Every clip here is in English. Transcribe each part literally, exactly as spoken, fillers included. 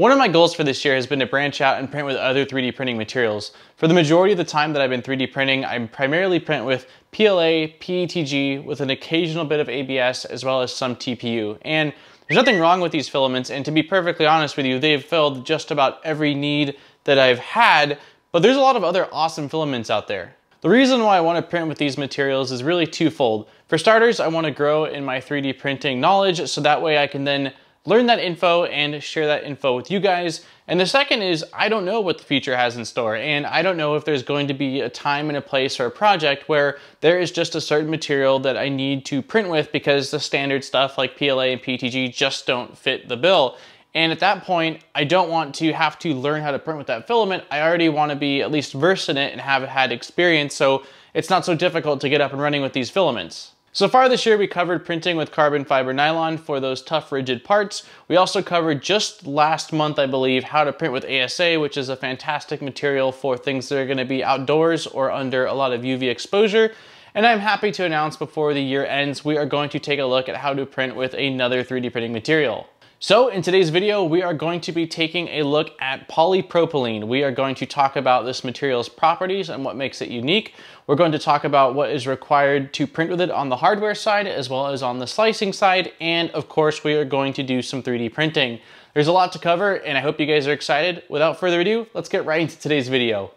One of my goals for this year has been to branch out and print with other three D printing materials. For the majority of the time that I've been three D printing, I primarily print with P L A, P E T G, with an occasional bit of A B S, as well as some T P U. And there's nothing wrong with these filaments, and to be perfectly honest with you, they've filled just about every need that I've had, but there's a lot of other awesome filaments out there. The reason why I want to print with these materials is really twofold. For starters, I want to grow in my three D printing knowledge, so that way I can then learn that info and share that info with you guys. And the second is, I don't know what the future has in store, and I don't know if there's going to be a time and a place or a project where there is just a certain material that I need to print with because the standard stuff like P L A and P E T G just don't fit the bill. And at that point, I don't want to have to learn how to print with that filament. I already want to be at least versed in it and have had experience, so it's not so difficult to get up and running with these filaments. So far this year, we covered printing with carbon fiber nylon for those tough, rigid parts. We also covered just last month, I believe, how to print with A S A, which is a fantastic material for things that are going to be outdoors or under a lot of U V exposure. And I'm happy to announce before the year ends, we are going to take a look at how to print with another three D printing material. So in today's video, we are going to be taking a look at polypropylene. We are going to talk about this material's properties and what makes it unique. We're going to talk about what is required to print with it on the hardware side, as well as on the slicing side. And of course, we are going to do some three D printing. There's a lot to cover, and I hope you guys are excited. Without further ado, let's get right into today's video.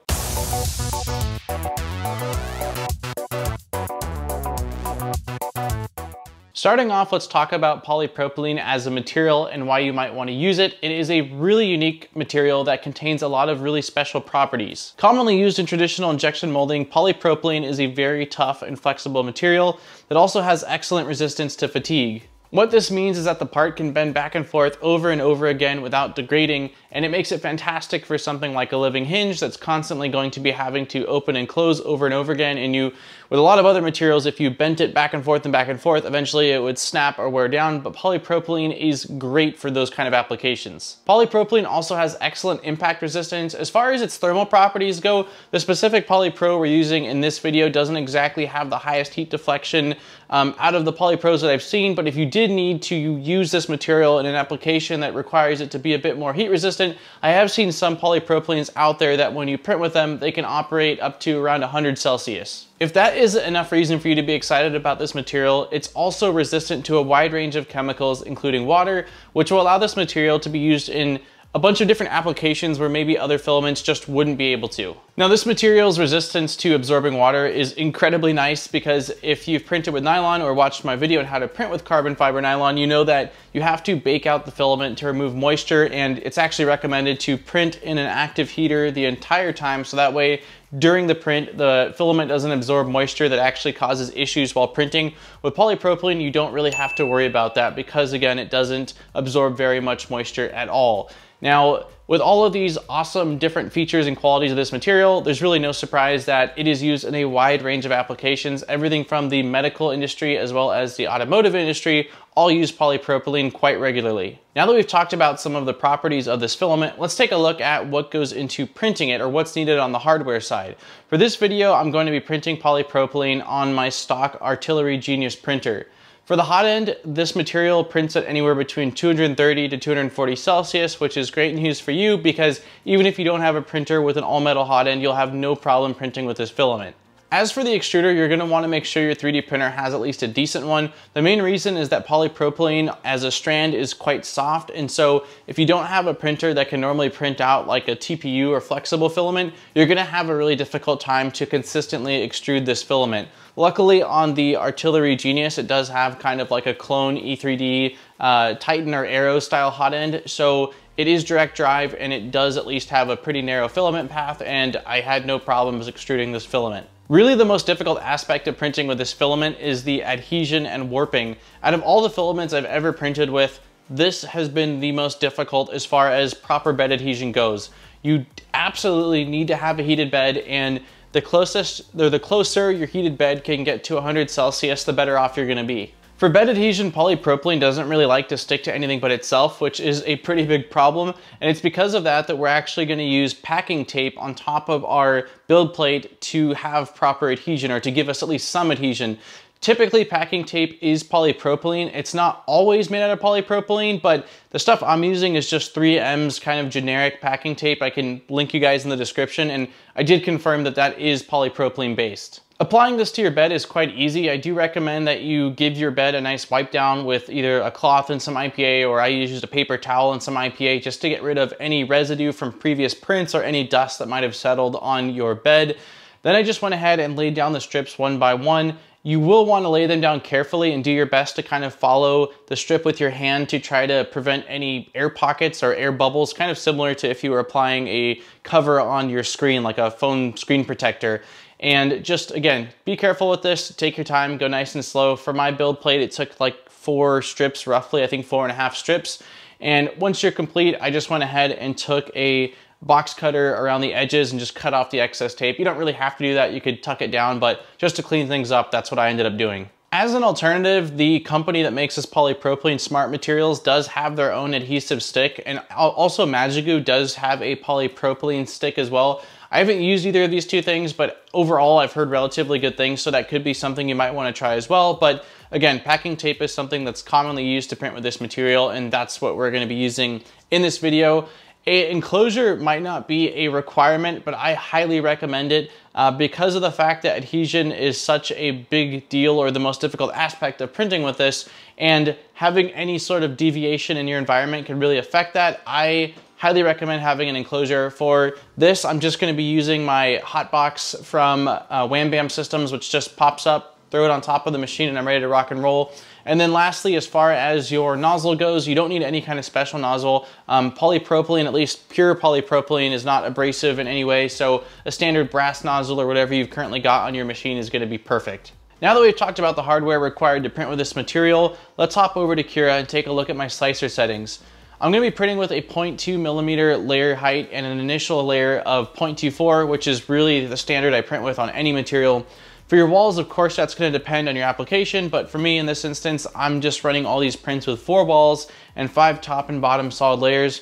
Starting off, let's talk about polypropylene as a material and why you might want to use it. It is a really unique material that contains a lot of really special properties. Commonly used in traditional injection molding, polypropylene is a very tough and flexible material that also has excellent resistance to fatigue. What this means is that the part can bend back and forth over and over again without degrading, and it makes it fantastic for something like a living hinge that's constantly going to be having to open and close over and over again. And you, with a lot of other materials, if you bent it back and forth and back and forth, eventually it would snap or wear down, but polypropylene is great for those kind of applications. Polypropylene also has excellent impact resistance. As far as its thermal properties go, the specific polypro we're using in this video doesn't exactly have the highest heat deflection um, out of the polypros that I've seen, but if you did need to use this material in an application that requires it to be a bit more heat resistant, I have seen some polypropylenes out there that when you print with them, they can operate up to around one hundred Celsius. If that isn't enough reason for you to be excited about this material, it's also resistant to a wide range of chemicals, including water, which will allow this material to be used in a bunch of different applications where maybe other filaments just wouldn't be able to. Now, this material's resistance to absorbing water is incredibly nice because if you've printed with nylon or watched my video on how to print with carbon fiber nylon, you know that you have to bake out the filament to remove moisture, and it's actually recommended to print in an active heater the entire time, so that way during the print, the filament doesn't absorb moisture that actually causes issues while printing. With polypropylene, you don't really have to worry about that because, again, it doesn't absorb very much moisture at all. Now, with all of these awesome different features and qualities of this material, there's really no surprise that it is used in a wide range of applications. Everything from the medical industry as well as the automotive industry all use polypropylene quite regularly. Now that we've talked about some of the properties of this filament, let's take a look at what goes into printing it or what's needed on the hardware side. For this video, I'm going to be printing polypropylene on my stock Artillery Genius printer. For the hot end, this material prints at anywhere between two hundred thirty to two hundred forty Celsius, which is great news for you because even if you don't have a printer with an all-metal hot end, you'll have no problem printing with this filament. As for the extruder, you're going to want to make sure your three D printer has at least a decent one. The main reason is that polypropylene as a strand is quite soft, and so if you don't have a printer that can normally print out like a T P U or flexible filament, you're going to have a really difficult time to consistently extrude this filament. Luckily on the Artillery Genius, it does have kind of like a clone E three D uh, Titan or Arrow style hot end, so it is direct drive and it does at least have a pretty narrow filament path, and I had no problems extruding this filament. Really, the most difficult aspect of printing with this filament is the adhesion and warping. Out of all the filaments I've ever printed with, this has been the most difficult as far as proper bed adhesion goes. You absolutely need to have a heated bed, and the closest, or the closer your heated bed can get to one hundred Celsius, the better off you're going to be. For bed adhesion, polypropylene doesn't really like to stick to anything but itself, which is a pretty big problem. And it's because of that that we're actually going to use packing tape on top of our build plate to have proper adhesion, or to give us at least some adhesion. Typically packing tape is polypropylene. It's not always made out of polypropylene, but the stuff I'm using is just three M's kind of generic packing tape. I can link you guys in the description, and I did confirm that that is polypropylene based. Applying this to your bed is quite easy. I do recommend that you give your bed a nice wipe down with either a cloth and some I P A, or I used a paper towel and some I P A just to get rid of any residue from previous prints or any dust that might have settled on your bed. Then I just went ahead and laid down the strips one by one. You will want to lay them down carefully and do your best to kind of follow the strip with your hand to try to prevent any air pockets or air bubbles, kind of similar to if you were applying a cover on your screen, like a phone screen protector. And just, again, be careful with this, take your time, go nice and slow. For my build plate, it took like four strips roughly, I think four and a half strips. And once you're complete, I just went ahead and took a box cutter around the edges and just cut off the excess tape. You don't really have to do that, you could tuck it down, but just to clean things up, that's what I ended up doing. As an alternative, the company that makes this polypropylene, Smart Materials, does have their own adhesive stick, and also Magigoo does have a polypropylene stick as well. I haven't used either of these two things, but overall I've heard relatively good things, so that could be something you might want to try as well. But again, packing tape is something that's commonly used to print with this material, and that's what we're going to be using in this video. A enclosure might not be a requirement, but I highly recommend it uh, because of the fact that adhesion is such a big deal, or the most difficult aspect of printing with this, and having any sort of deviation in your environment can really affect that. I highly recommend having an enclosure. For this, I'm just going to be using my hot box from uh, Wham Bam Systems, which just pops up, throw it on top of the machine, and I'm ready to rock and roll. And then lastly, as far as your nozzle goes, you don't need any kind of special nozzle. Um, polypropylene, at least pure polypropylene, is not abrasive in any way, so a standard brass nozzle or whatever you've currently got on your machine is gonna be perfect. Now that we've talked about the hardware required to print with this material, let's hop over to Cura and take a look at my slicer settings. I'm gonna be printing with a zero point two millimeter layer height and an initial layer of zero point two four, which is really the standard I print with on any material. For your walls, of course, that's going to depend on your application, but for me in this instance, I'm just running all these prints with four walls and five top and bottom solid layers.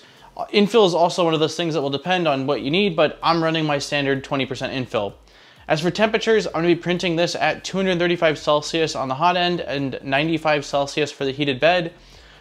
Infill is also one of those things that will depend on what you need, but I'm running my standard twenty percent infill. As for temperatures, I'm going to be printing this at two hundred thirty-five Celsius on the hot end and ninety-five Celsius for the heated bed.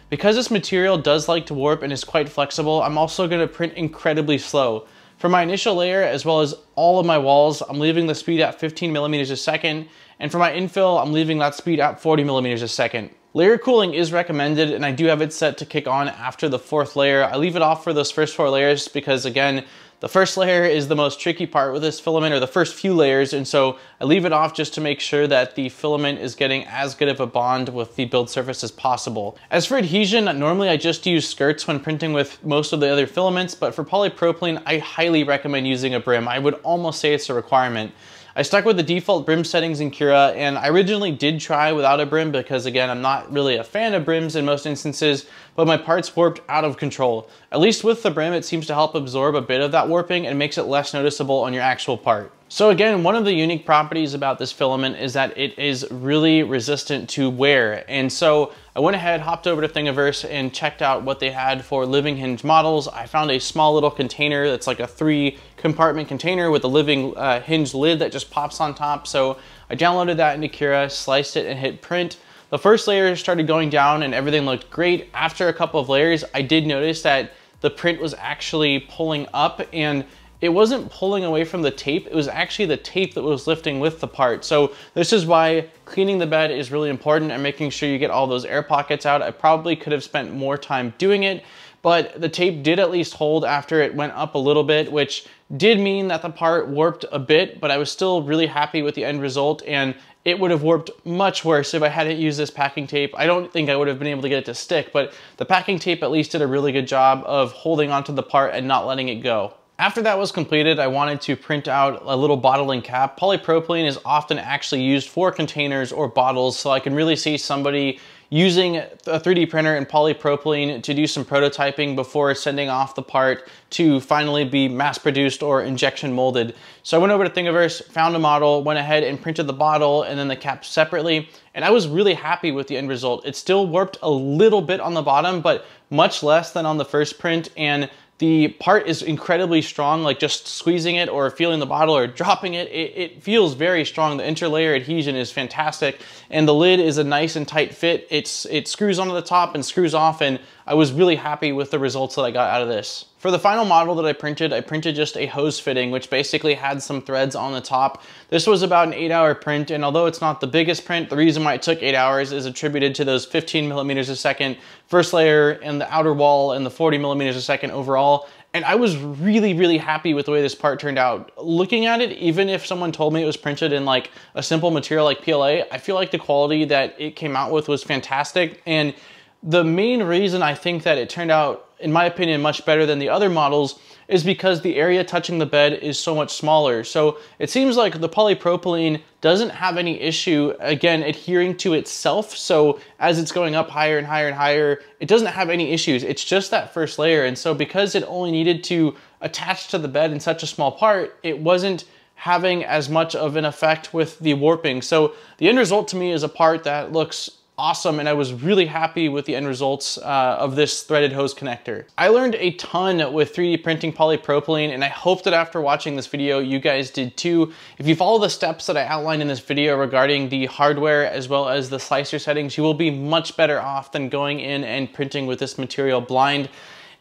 Because this material does like to warp and is quite flexible, I'm also going to print incredibly slow. For my initial layer, as well as all of my walls, I'm leaving the speed at fifteen millimeters a second, and for my infill, I'm leaving that speed at forty millimeters a second. Layer cooling is recommended, and I do have it set to kick on after the fourth layer. I leave it off for those first four layers because, again, the first layer is the most tricky part with this filament, or the first few layers, and so I leave it off just to make sure that the filament is getting as good of a bond with the build surface as possible. As for adhesion, normally I just use skirts when printing with most of the other filaments, but for polypropylene, I highly recommend using a brim. I would almost say it's a requirement. I stuck with the default brim settings in Cura, and I originally did try without a brim because, again, I'm not really a fan of brims in most instances, but my parts warped out of control. At least with the brim, it seems to help absorb a bit of that warping and makes it less noticeable on your actual part. So again, one of the unique properties about this filament is that it is really resistant to wear. And so I went ahead, hopped over to Thingiverse and checked out what they had for living hinge models. I found a small little container that's like a three compartment container with a living uh, hinge lid that just pops on top. So I downloaded that into Cura, sliced it and hit print. The first layer started going down and everything looked great. After a couple of layers, I did notice that the print was actually pulling up, and it wasn't pulling away from the tape, it was actually the tape that was lifting with the part. So this is why cleaning the bed is really important and making sure you get all those air pockets out. I probably could have spent more time doing it, but the tape did at least hold after it went up a little bit, which did mean that the part warped a bit, but I was still really happy with the end result, and it would have warped much worse if I hadn't used this packing tape. I don't think I would have been able to get it to stick, but the packing tape at least did a really good job of holding onto the part and not letting it go. After that was completed, I wanted to print out a little bottling cap. Polypropylene is often actually used for containers or bottles, so I can really see somebody using a three D printer and polypropylene to do some prototyping before sending off the part to finally be mass produced or injection molded. So I went over to Thingiverse, found a model, went ahead and printed the bottle and then the cap separately. And I was really happy with the end result. It still warped a little bit on the bottom, but much less than on the first print. And The part is incredibly strong, like just squeezing it or feeling the bottle or dropping it, it, it feels very strong. The interlayer adhesion is fantastic, and the lid is a nice and tight fit. It's, it screws onto the top and screws off, and I was really happy with the results that I got out of this. For the final model that I printed, I printed just a hose fitting, which basically had some threads on the top. This was about an eight hour print, and although it's not the biggest print, the reason why it took eight hours is attributed to those fifteen millimeters a second first layer and the outer wall and the forty millimeters a second overall. And I was really, really happy with the way this part turned out. Looking at it, even if someone told me it was printed in like a simple material like P L A, I feel like the quality that it came out with was fantastic. And the main reason I think that it turned out, in my opinion, much better than the other models is because the area touching the bed is so much smaller. So it seems like the polypropylene doesn't have any issue, again, adhering to itself. So as it's going up higher and higher and higher, it doesn't have any issues. It's just that first layer. And so because it only needed to attach to the bed in such a small part, it wasn't having as much of an effect with the warping. So the end result to me is a part that looks awesome, and I was really happy with the end results uh, of this threaded hose connector. I learned a ton with three D printing polypropylene, and I hope that after watching this video you guys did too. If you follow the steps that I outlined in this video regarding the hardware as well as the slicer settings, you will be much better off than going in and printing with this material blind.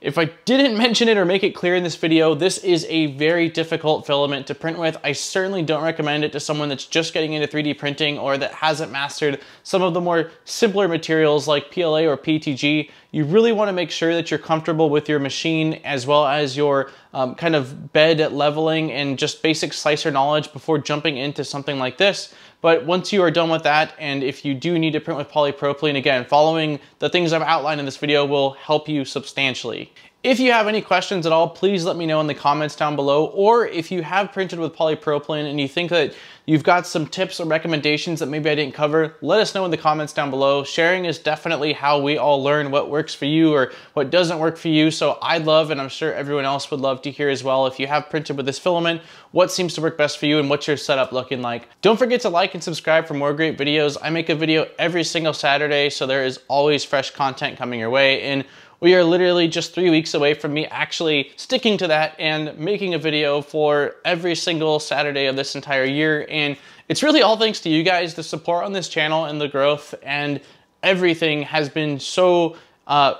If I didn't mention it or make it clear in this video, this is a very difficult filament to print with. I certainly don't recommend it to someone that's just getting into three D printing or that hasn't mastered some of the more simpler materials like P L A or P E T G. You really want to make sure that you're comfortable with your machine as well as your um, kind of bed leveling and just basic slicer knowledge before jumping into something like this. But once you are done with that, and if you do need to print with polypropylene, again, following the things I've outlined in this video will help you substantially. If you have any questions at all, please let me know in the comments down below, or if you have printed with polypropylene and you think that you've got some tips or recommendations that maybe I didn't cover, let us know in the comments down below. Sharing is definitely how we all learn what works for you or what doesn't work for you, so I'd love, and I'm sure everyone else would love to hear as well, if you have printed with this filament, what seems to work best for you and what's your setup looking like. Don't forget to like and subscribe for more great videos. I make a video every single Saturday, so there is always fresh content coming your way, and we are literally just three weeks away from me actually sticking to that and making a video for every single Saturday of this entire year. And it's really all thanks to you guys. The support on this channel and the growth and everything has been so uh,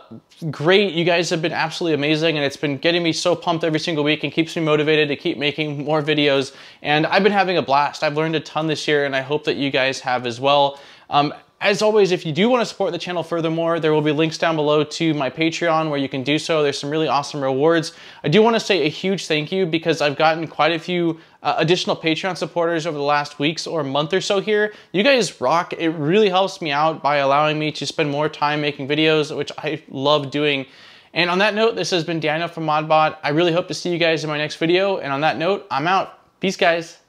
great. You guys have been absolutely amazing, and it's been getting me so pumped every single week and keeps me motivated to keep making more videos. And I've been having a blast. I've learned a ton this year, and I hope that you guys have as well. Um, As always, if you do want to support the channel furthermore, there will be links down below to my Patreon where you can do so. There's some really awesome rewards. I do want to say a huge thank you because I've gotten quite a few uh, additional Patreon supporters over the last weeks or month or so here. You guys rock. It really helps me out by allowing me to spend more time making videos, which I love doing. And on that note, this has been Daniel from ModBot. I really hope to see you guys in my next video. And on that note, I'm out. Peace, guys.